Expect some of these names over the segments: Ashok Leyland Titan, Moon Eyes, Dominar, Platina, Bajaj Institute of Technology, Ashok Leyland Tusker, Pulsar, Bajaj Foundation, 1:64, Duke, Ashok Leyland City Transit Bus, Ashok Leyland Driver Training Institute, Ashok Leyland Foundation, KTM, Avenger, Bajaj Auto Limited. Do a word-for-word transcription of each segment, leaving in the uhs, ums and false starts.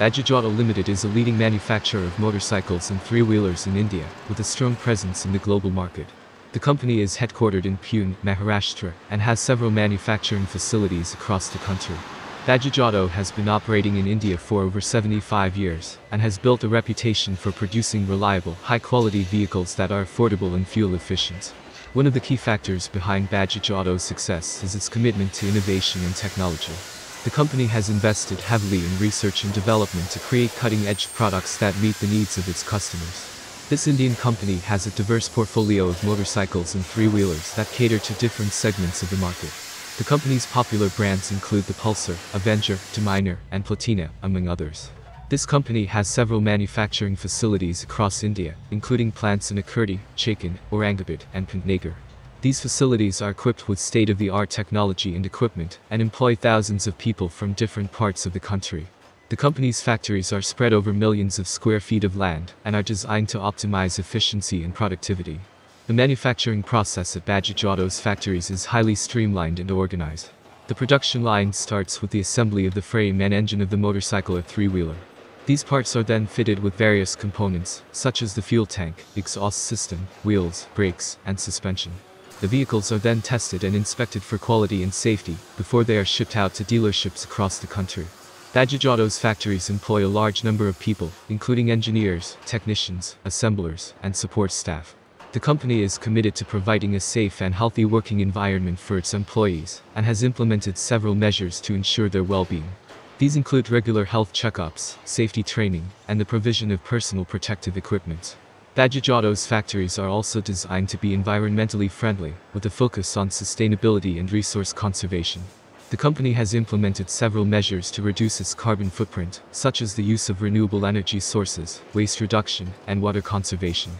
Bajaj Auto Limited is a leading manufacturer of motorcycles and three-wheelers in India, with a strong presence in the global market. The company is headquartered in Pune, Maharashtra, and has several manufacturing facilities across the country. Bajaj Auto has been operating in India for over seventy-five years, and has built a reputation for producing reliable, high-quality vehicles that are affordable and fuel-efficient. One of the key factors behind Bajaj Auto's success is its commitment to innovation and technology. The company has invested heavily in research and development to create cutting-edge products that meet the needs of its customers. This Indian company has a diverse portfolio of motorcycles and three-wheelers that cater to different segments of the market. The company's popular brands include the Pulsar, Avenger, Dominar, and Platina, among others. This company has several manufacturing facilities across India, including plants in Akurdi, Chakan, Aurangabad, and Pantnagar. These facilities are equipped with state-of-the-art technology and equipment, and employ thousands of people from different parts of the country. The company's factories are spread over millions of square feet of land, and are designed to optimize efficiency and productivity. The manufacturing process at Bajaj Auto's factories is highly streamlined and organized. The production line starts with the assembly of the frame and engine of the motorcycle or three-wheeler. These parts are then fitted with various components, such as the fuel tank, exhaust system, wheels, brakes, and suspension. The vehicles are then tested and inspected for quality and safety, before they are shipped out to dealerships across the country. Bajaj Auto's factories employ a large number of people, including engineers, technicians, assemblers, and support staff. The company is committed to providing a safe and healthy working environment for its employees, and has implemented several measures to ensure their well-being. These include regular health checkups, safety training, and the provision of personal protective equipment. Bajaj Auto's factories are also designed to be environmentally friendly, with a focus on sustainability and resource conservation. The company has implemented several measures to reduce its carbon footprint, such as the use of renewable energy sources, waste reduction, and water conservation.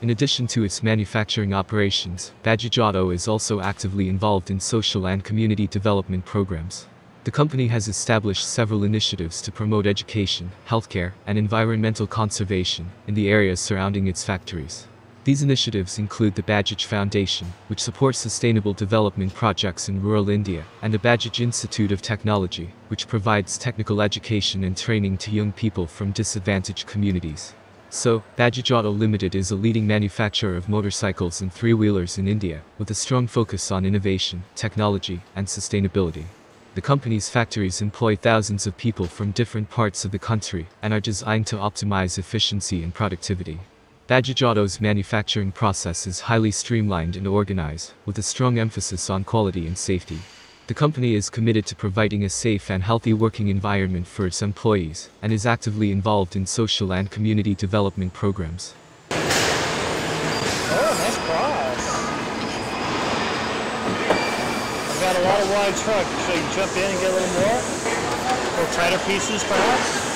In addition to its manufacturing operations, Bajaj Auto is also actively involved in social and community development programs. The company has established several initiatives to promote education, healthcare, and environmental conservation in the areas surrounding its factories. These initiatives include the Bajaj Foundation, which supports sustainable development projects in rural India, and the Bajaj Institute of Technology, which provides technical education and training to young people from disadvantaged communities. So, Bajaj Auto Limited is a leading manufacturer of motorcycles and three-wheelers in India, with a strong focus on innovation, technology, and sustainability. The company's factories employ thousands of people from different parts of the country, and are designed to optimize efficiency and productivity. Bajaj Auto's manufacturing process is highly streamlined and organized, with a strong emphasis on quality and safety. The company is committed to providing a safe and healthy working environment for its employees, and is actively involved in social and community development programs. Oh, nice cross. I've got a lot of wide truck, so you jump in and get a little more? Or tighter pieces, perhaps?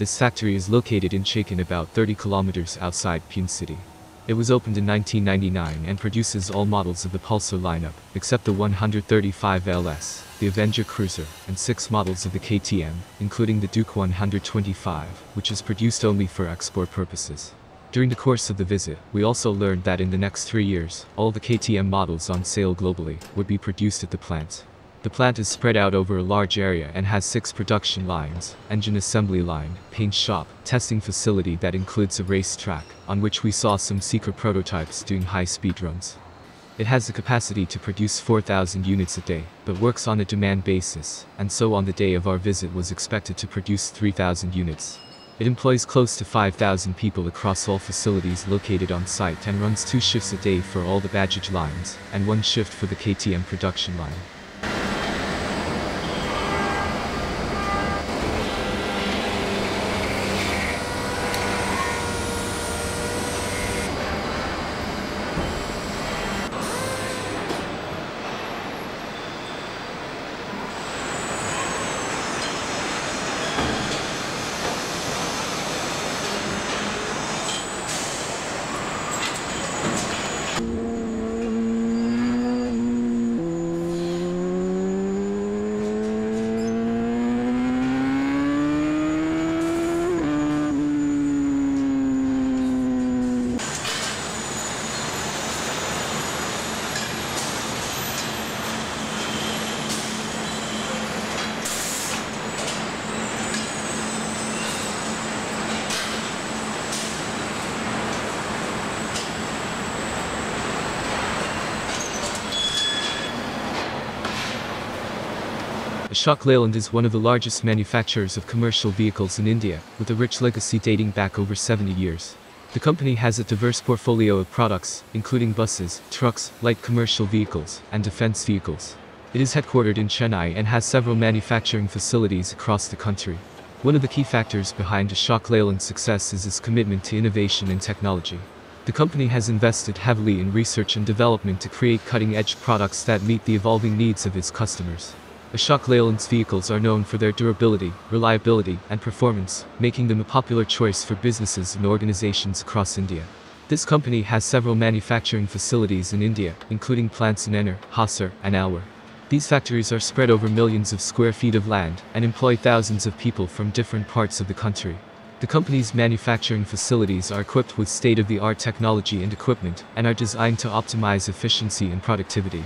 This factory is located in Chakan, about thirty kilometers outside Pune city. It was opened in nineteen ninety-nine and produces all models of the Pulsar lineup, except the one thirty-five L S, the Avenger Cruiser, and six models of the K T M, including the Duke one twenty-five, which is produced only for export purposes. During the course of the visit, we also learned that in the next three years, all the K T M models on sale globally would be produced at the plant. The plant is spread out over a large area and has six production lines, engine assembly line, paint shop, testing facility that includes a race track, on which we saw some secret prototypes doing high-speed runs. It has the capacity to produce four thousand units a day, but works on a demand basis, and so on the day of our visit was expected to produce three thousand units. It employs close to five thousand people across all facilities located on site and runs two shifts a day for all the Bajaj lines, and one shift for the K T M production line. Ashok Leyland is one of the largest manufacturers of commercial vehicles in India, with a rich legacy dating back over seventy years. The company has a diverse portfolio of products, including buses, trucks, light commercial vehicles, and defense vehicles. It is headquartered in Chennai and has several manufacturing facilities across the country. One of the key factors behind Ashok Leyland's success is its commitment to innovation and technology. The company has invested heavily in research and development to create cutting-edge products that meet the evolving needs of its customers. Ashok Leyland's vehicles are known for their durability, reliability, and performance, making them a popular choice for businesses and organizations across India. This company has several manufacturing facilities in India, including plants in Ennore, Hasar, and Alwar. These factories are spread over millions of square feet of land and employ thousands of people from different parts of the country. The company's manufacturing facilities are equipped with state-of-the-art technology and equipment, and are designed to optimize efficiency and productivity.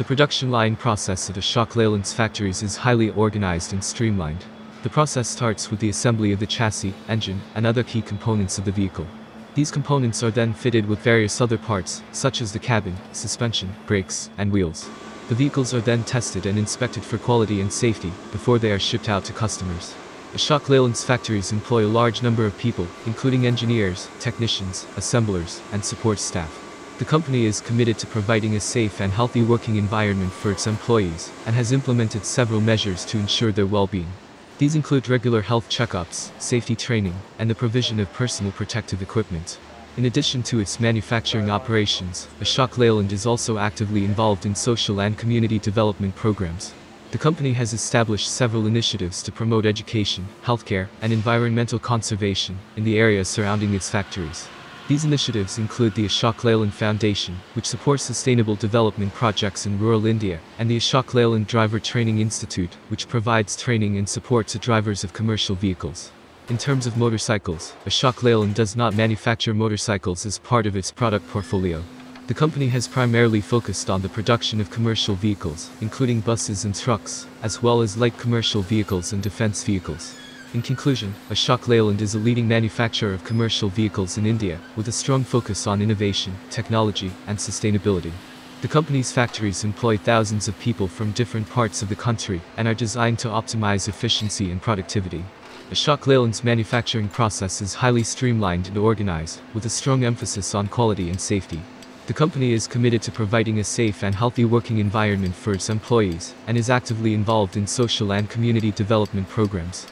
The production line process at Ashok Leyland's factories is highly organized and streamlined. The process starts with the assembly of the chassis, engine, and other key components of the vehicle. These components are then fitted with various other parts, such as the cabin, suspension, brakes, and wheels. The vehicles are then tested and inspected for quality and safety, before they are shipped out to customers. Ashok Leyland's factories employ a large number of people, including engineers, technicians, assemblers, and support staff. The company is committed to providing a safe and healthy working environment for its employees, and has implemented several measures to ensure their well-being. These include regular health checkups, safety training, and the provision of personal protective equipment. In addition to its manufacturing operations, Ashok Leyland is also actively involved in social and community development programs. The company has established several initiatives to promote education, healthcare, and environmental conservation in the areas surrounding its factories. These initiatives include the Ashok Leyland Foundation, which supports sustainable development projects in rural India, and the Ashok Leyland Driver Training Institute, which provides training and support to drivers of commercial vehicles. In terms of motorcycles, Ashok Leyland does not manufacture motorcycles as part of its product portfolio. The company has primarily focused on the production of commercial vehicles, including buses and trucks, as well as light commercial vehicles and defense vehicles. In conclusion, Ashok Leyland is a leading manufacturer of commercial vehicles in India, with a strong focus on innovation, technology, and sustainability. The company's factories employ thousands of people from different parts of the country, and are designed to optimize efficiency and productivity. Ashok Leyland's manufacturing process is highly streamlined and organized, with a strong emphasis on quality and safety. The company is committed to providing a safe and healthy working environment for its employees, and is actively involved in social and community development programs.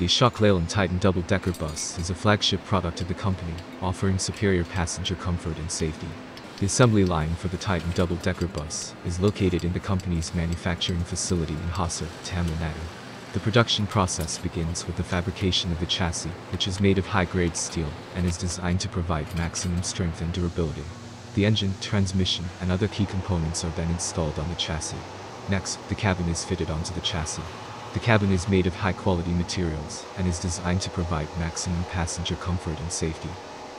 The Ashok Leyland Titan double-decker bus is a flagship product of the company, offering superior passenger comfort and safety. The assembly line for the Titan double-decker bus is located in the company's manufacturing facility in Hasar, Tamil Nadu. The production process begins with the fabrication of the chassis, which is made of high-grade steel, and is designed to provide maximum strength and durability. The engine, transmission, and other key components are then installed on the chassis. Next, the cabin is fitted onto the chassis. The cabin is made of high-quality materials, and is designed to provide maximum passenger comfort and safety.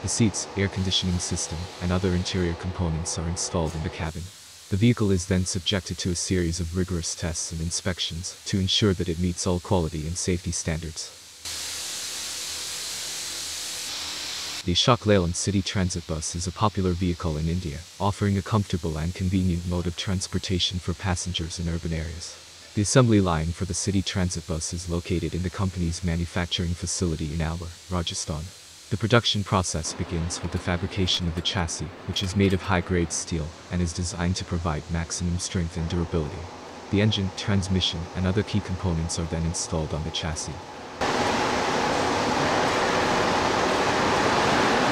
The seats, air conditioning system, and other interior components are installed in the cabin. The vehicle is then subjected to a series of rigorous tests and inspections, to ensure that it meets all quality and safety standards. The Ashok Leyland City Transit Bus is a popular vehicle in India, offering a comfortable and convenient mode of transportation for passengers in urban areas. The assembly line for the city transit bus is located in the company's manufacturing facility in Alwar, Rajasthan. The production process begins with the fabrication of the chassis, which is made of high-grade steel and is designed to provide maximum strength and durability. The engine, transmission, and other key components are then installed on the chassis.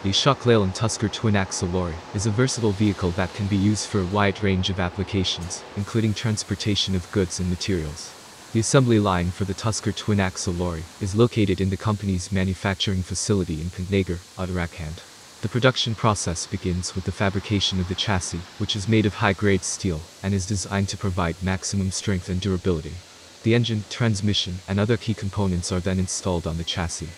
The Ashok Leyland Tusker twin-axle lorry is a versatile vehicle that can be used for a wide range of applications, including transportation of goods and materials. The assembly line for the Tusker twin-axle lorry is located in the company's manufacturing facility in Pantnagar, Uttarakhand. The production process begins with the fabrication of the chassis, which is made of high-grade steel and is designed to provide maximum strength and durability. The engine, transmission, and other key components are then installed on the chassis.